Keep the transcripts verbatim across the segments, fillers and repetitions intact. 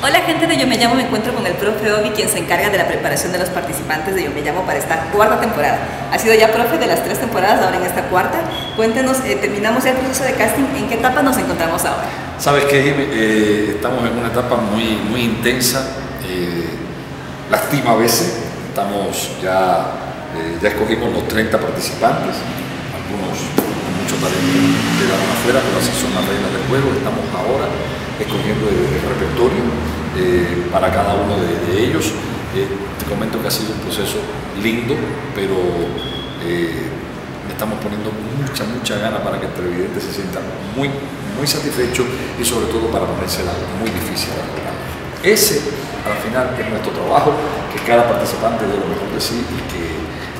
Hola gente de Yo Me Llamo, me encuentro con el profe Obi, quien se encarga de la preparación de los participantes de Yo Me Llamo para esta cuarta temporada. Ha sido ya profe de las tres temporadas, ahora en esta cuarta. Cuéntenos, eh, terminamos ya el proceso de casting, ¿en qué etapa nos encontramos ahora? Sabes que eh, estamos en una etapa muy, muy intensa, eh, lastima a veces. Estamos ya, eh, ya escogimos los treinta participantes, algunos... quedaron afuera, pero así son las reglas del juego. Estamos ahora escogiendo el, el repertorio eh, para cada uno de, de ellos. Eh, te comento que ha sido un proceso lindo, pero eh, le estamos poniendo mucha, mucha gana para que el televidente se sienta muy, muy satisfecho y sobre todo para ponérsela muy difícil a lograr. Ese, al final, es nuestro trabajo, que cada participante dé lo mejor de sí y que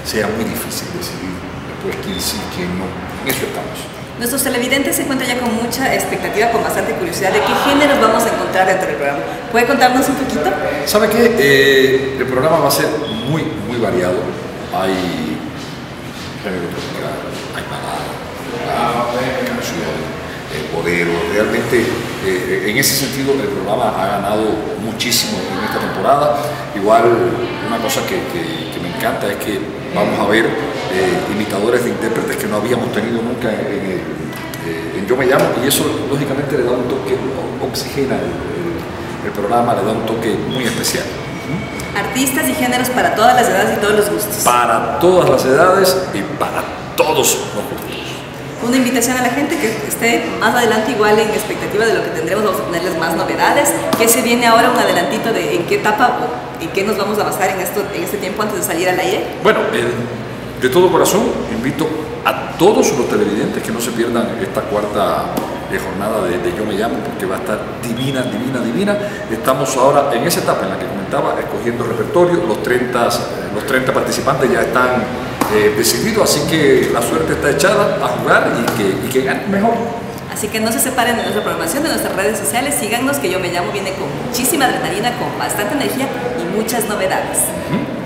sea muy difícil decidir pues quién sí, quién no. En eso estamos. Nuestros televidentes se encuentran ya con mucha expectativa, con bastante curiosidad de qué géneros vamos a encontrar dentro del programa. ¿Puede contarnos un poquito? ¿Sabe qué? Eh, el programa va a ser muy, muy variado. Hay género musical, hay balada, hay canción, eh, bolero. Realmente, eh, en ese sentido, el programa ha ganado muchísimo en esta temporada. Igual, una cosa que, que, que me encanta es que vamos a ver Eh, imitadores de intérpretes que no habíamos tenido nunca en, en, en Yo Me Llamo, y eso lógicamente le da un toque, oxigena el, el, el programa, le da un toque muy especial. Artistas y géneros para todas las edades y todos los gustos. Para todas las edades y para todos los gustos. Una invitación a la gente que esté más adelante igual en expectativa de lo que tendremos, vamos a tenerles más novedades. ¿Qué se viene ahora? Un adelantito de en qué etapa y qué nos vamos a basar en, esto, en este tiempo antes de salir al aire. Bueno, eh, de todo corazón, invito a todos los televidentes que no se pierdan esta cuarta jornada de, de Yo Me Llamo, porque va a estar divina, divina, divina. Estamos ahora en esa etapa en la que comentaba, escogiendo repertorio. Los treinta, los treinta participantes ya están eh, decididos, así que la suerte está echada a jugar y que, y que ganen mejor. Así que no se separen de nuestra programación, de nuestras redes sociales. Síganos, que Yo Me Llamo viene con muchísima adrenalina, con bastante energía y muchas novedades. Uh-huh.